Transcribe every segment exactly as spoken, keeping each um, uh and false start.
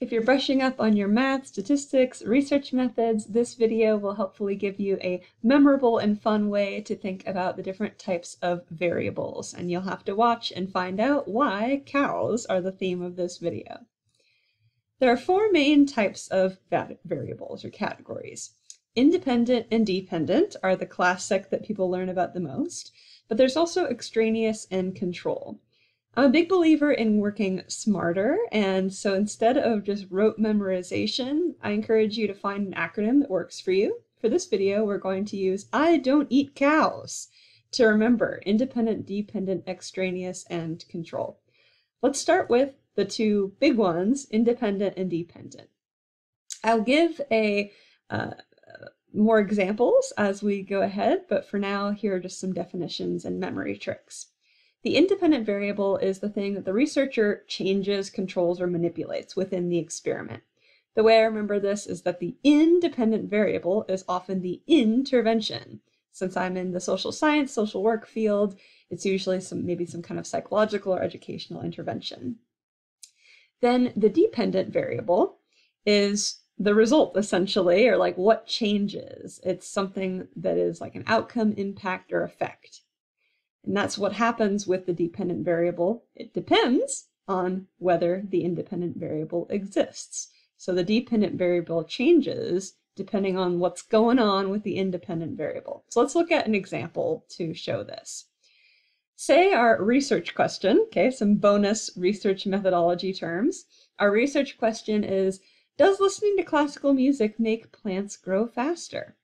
If you're brushing up on your math, statistics, research methods, this video will hopefully give you a memorable and fun way to think about the different types of variables, and you'll have to watch and find out why cows are the theme of this video. There are four main types of variables or categories. Independent and dependent are the classic that people learn about the most, but there's also extraneous and control. I'm a big believer in working smarter, and so instead of just rote memorization, I encourage you to find an acronym that works for you. For this video, we're going to use I don't eat cows to remember independent, dependent, extraneous, and control. Let's start with the two big ones, independent and dependent. I'll give a uh, more examples as we go ahead, but for now, here are just some definitions and memory tricks. The independent variable is the thing that the researcher changes, controls, or manipulates within the experiment. The way I remember this is that the independent variable is often the intervention. Since I'm in the social science, social work field, it's usually some maybe some kind of psychological or educational intervention. Then the dependent variable is the result, essentially, or like what changes. It's something that is like an outcome, impact, or effect. And that's what happens with the dependent variable. It depends on whether the independent variable exists. So the dependent variable changes depending on what's going on with the independent variable. So let's look at an example to show this. Say our research question, okay, some bonus research methodology terms. Our research question is, does listening to classical music make plants grow faster?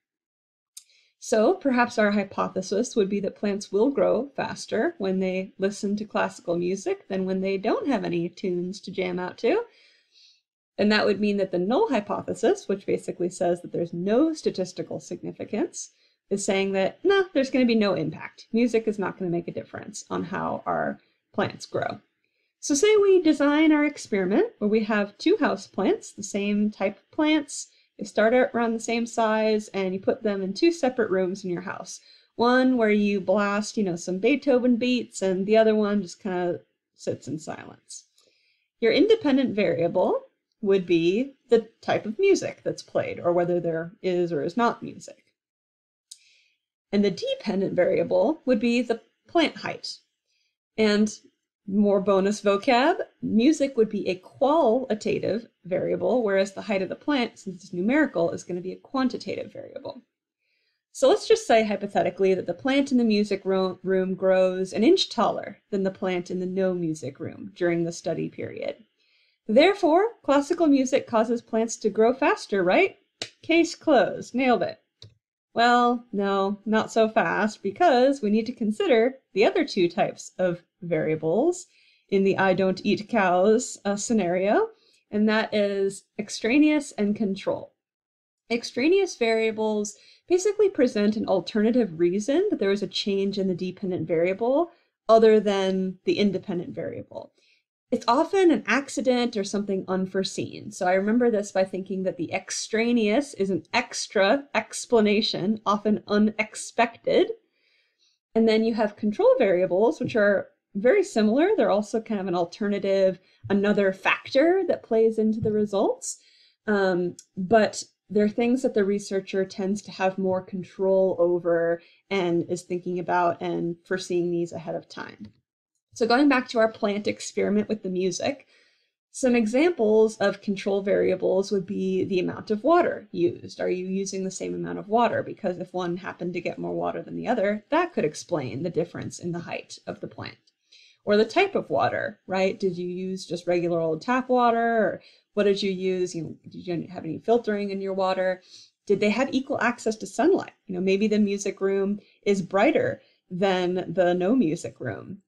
So perhaps our hypothesis would be that plants will grow faster when they listen to classical music than when they don't have any tunes to jam out to. And that would mean that the null hypothesis, which basically says that there's no statistical significance, is saying that, nah, there's going to be no impact. Music is not going to make a difference on how our plants grow. So say we design our experiment where we have two house plants, the same type of plants. They start out around the same size, and you put them in two separate rooms in your house. One where you blast, you know, some Beethoven beats, and the other one just kind of sits in silence. Your independent variable would be the type of music that's played, or whether there is or is not music. And the dependent variable would be the plant height. And more bonus vocab, music would be a qualitative variable, whereas the height of the plant, since it's numerical, is going to be a quantitative variable. So let's just say hypothetically that the plant in the music room grows an inch taller than the plant in the no music room during the study period. Therefore, classical music causes plants to grow faster, right? Case closed, nailed it. Well, no, not so fast, because we need to consider the other two types of variables in the I don't eat cows uh, scenario, and that is extraneous and control. Extraneous variables basically present an alternative reason that there was a change in the dependent variable other than the independent variable. It's often an accident or something unforeseen. So I remember this by thinking that the extraneous is an extra explanation, often unexpected. And then you have control variables, which are very similar. They're also kind of an alternative, another factor that plays into the results. Um, but they're things that the researcher tends to have more control over and is thinking about and foreseeing these ahead of time. So going back to our plant experiment with the music, some examples of control variables would be the amount of water used. Are you using the same amount of water? Because if one happened to get more water than the other, that could explain the difference in the height of the plant. Or the type of water, right? Did you use just regular old tap water? Or what did you use? You know, did you have any filtering in your water? Did they have equal access to sunlight? You know, maybe the music room is brighter than the no music room.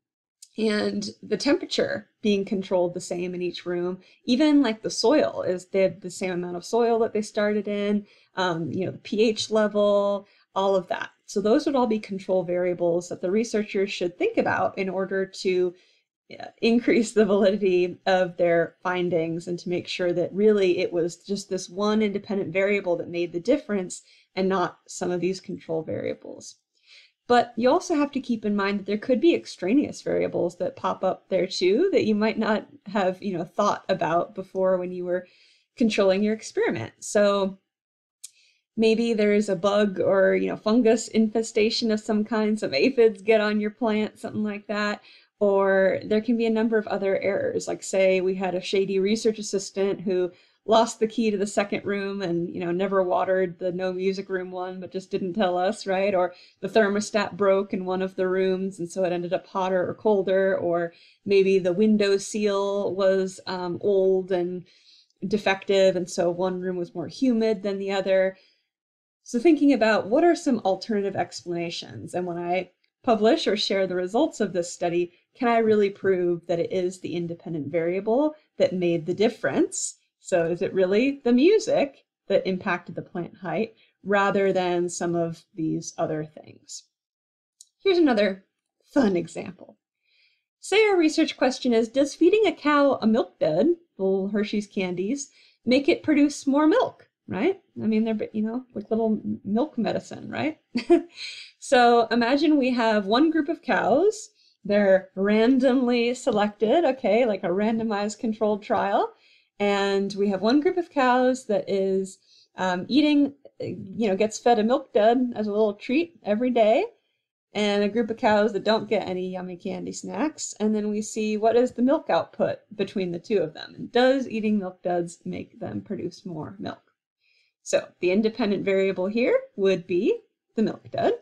And the temperature being controlled the same in each room, even like the soil, is they have the same amount of soil that they started in, um, you know, the pH level, all of that. So those would all be control variables that the researchers should think about in order to uh, increase the validity of their findings and to make sure that really it was just this one independent variable that made the difference and not some of these control variables. But you also have to keep in mind that there could be extraneous variables that pop up there too that you might not have, you know, thought about before when you were controlling your experiment. So maybe there's a bug or, you know, fungus infestation of some kind, some aphids get on your plant, something like that. Or there can be a number of other errors, like say we had a shady research assistant who lost the key to the second room and, you know, never watered the no music room one, but just didn't tell us, right? Or the thermostat broke in one of the rooms, and so it ended up hotter or colder. Or maybe the window seal was um, old and defective, and so one room was more humid than the other. So thinking about what are some alternative explanations, and when I publish or share the results of this study, can I really prove that it is the independent variable that made the difference? So is it really the music that impacted the plant height rather than some of these other things? Here's another fun example. Say our research question is, does feeding a cow a milk dud, little Hershey's candies, make it produce more milk, right? I mean, they're, you know, like little milk medicine, right? So imagine we have one group of cows. They're randomly selected, okay, like a randomized controlled trial. And we have one group of cows that is um, eating, you know, gets fed a milk dud as a little treat every day, and a group of cows that don't get any yummy candy snacks. And then we see what is the milk output between the two of them. And does eating milk duds make them produce more milk? So the independent variable here would be the milk dud.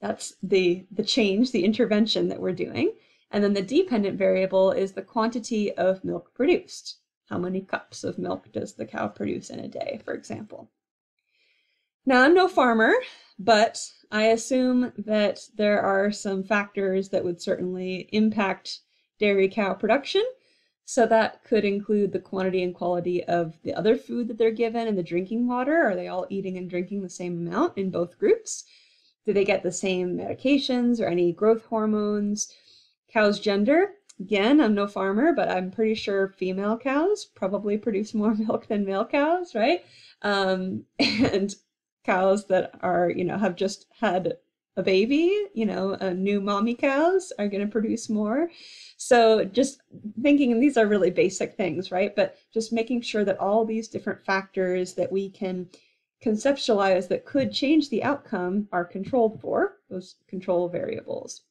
That's the, the change, the intervention that we're doing. And then the dependent variable is the quantity of milk produced. How many cups of milk does the cow produce in a day, for example? Now, I'm no farmer, but I assume that there are some factors that would certainly impact dairy cow production. So that could include the quantity and quality of the other food that they're given and the drinking water. Are they all eating and drinking the same amount in both groups? Do they get the same medications or any growth hormones? Cow's gender. Again, I'm no farmer, but I'm pretty sure female cows probably produce more milk than male cows, right? Um, and cows that are, you know, have just had a baby, you know, uh, new mommy cows are going to produce more. So just thinking, and these are really basic things, right? But just making sure that all these different factors that we can conceptualize that could change the outcome are controlled for, those control variables.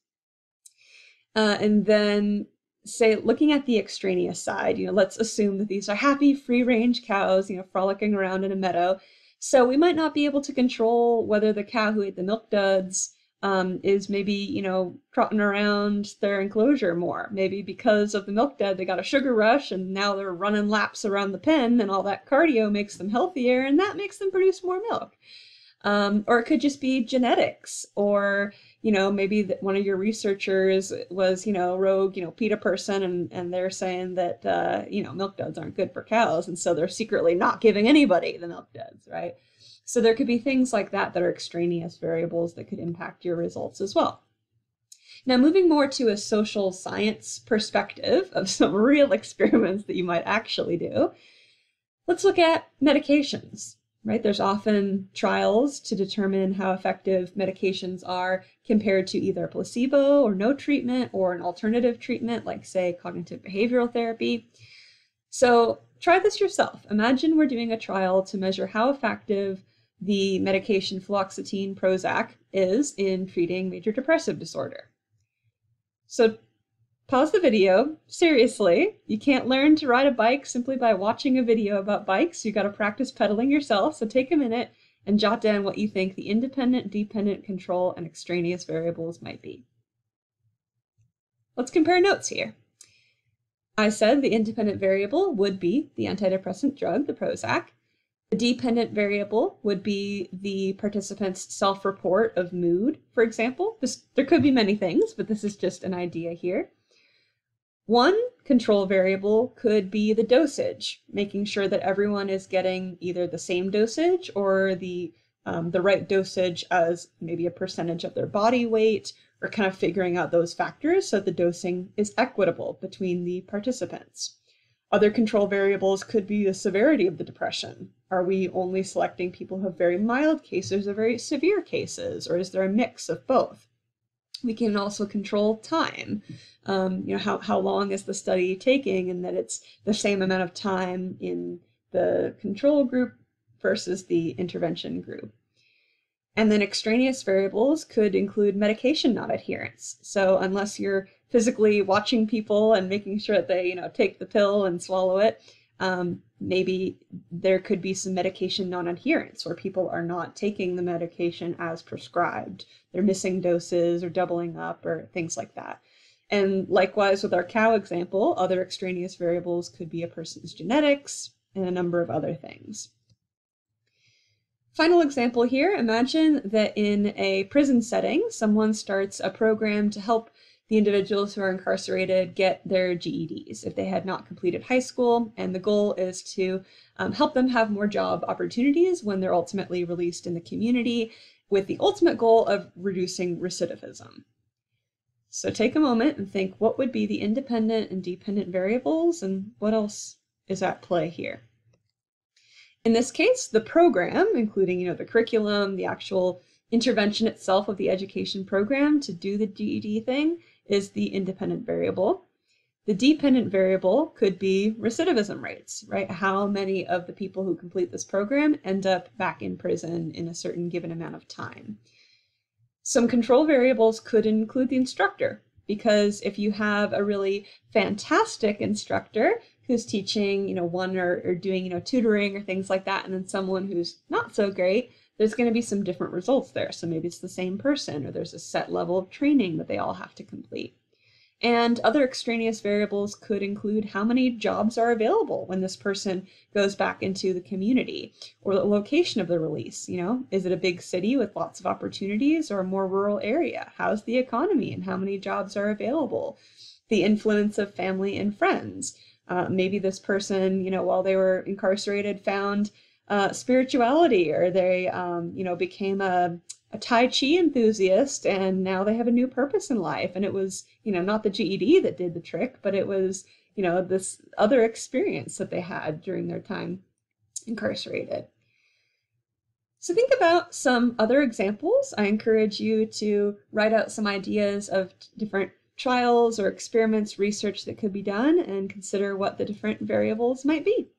Uh, and then say, looking at the extraneous side, you know, let's assume that these are happy free range cows, you know, frolicking around in a meadow. So we might not be able to control whether the cow who ate the milk duds um, is maybe, you know, trotting around their enclosure more. Maybe because of the milk dud, they got a sugar rush and now they're running laps around the pen, and all that cardio makes them healthier and that makes them produce more milk. Um, or it could just be genetics, or, you know, maybe that one of your researchers was, you know, rogue, you know, PETA person, and, and they're saying that, uh, you know, milk duds aren't good for cows. And so they're secretly not giving anybody the milk duds, right? So there could be things like that that are extraneous variables that could impact your results as well. Now, moving more to a social science perspective of some real experiments that you might actually do, let's look at medications. Right? There's often trials to determine how effective medications are compared to either placebo or no treatment or an alternative treatment, like say cognitive behavioral therapy. So try this yourself. Imagine we're doing a trial to measure how effective the medication fluoxetine Prozac is in treating major depressive disorder. So pause the video. Seriously, you can't learn to ride a bike simply by watching a video about bikes. You got to practice pedaling yourself. So take a minute and jot down what you think the independent, dependent, control, and extraneous variables might be. Let's compare notes here. I said the independent variable would be the antidepressant drug, the Prozac. The dependent variable would be the participant's self-report of mood, for example. This, there could be many things, but this is just an idea here. One control variable could be the dosage, making sure that everyone is getting either the same dosage or the, um, the right dosage as maybe a percentage of their body weight, or kind of figuring out those factors so the dosing is equitable between the participants. Other control variables could be the severity of the depression, Are we only selecting people who have very mild cases or very severe cases, or is there a mix of both? We can also control time, um, you know, how, how long is the study taking, and that it's the same amount of time in the control group versus the intervention group. And then extraneous variables could include medication not adherence. So unless you're physically watching people and making sure that they, you know, take the pill and swallow it, um, maybe there could be some medication non-adherence where people are not taking the medication as prescribed. They're missing doses or doubling up or things like that. And likewise with our cow example, other extraneous variables could be a person's genetics and a number of other things. Final example here, imagine that in a prison setting, someone starts a program to help the individuals who are incarcerated get their G E Ds if they had not completed high school, and the goal is to um, help them have more job opportunities when they're ultimately released in the community, with the ultimate goal of reducing recidivism. So take a moment and think, what would be the independent and dependent variables, and what else is at play here? In this case, the program, including, you know, the curriculum, the actual intervention itself of the education program to do the G E D thing, is the independent variable. The dependent variable could be recidivism rates, right? How many of the people who complete this program end up back in prison in a certain given amount of time. Some control variables could include the instructor, because if you have a really fantastic instructor who's teaching, you know, one or, or doing, you know, tutoring or things like that, and then someone who's not so great, there's going to be some different results there. So maybe it's the same person, or there's a set level of training that they all have to complete. And other extraneous variables could include how many jobs are available when this person goes back into the community, or the location of the release. You know, is it a big city with lots of opportunities, or a more rural area? How's the economy and how many jobs are available? The influence of family and friends. Uh, maybe this person, you know, while they were incarcerated, found Uh, spirituality, or they, um, you know, became a, a Tai Chi enthusiast, and now they have a new purpose in life. And it was, you know, not the G E D that did the trick, but it was, you know, this other experience that they had during their time incarcerated. So think about some other examples. I encourage you to write out some ideas of different trials or experiments, research that could be done, and consider what the different variables might be.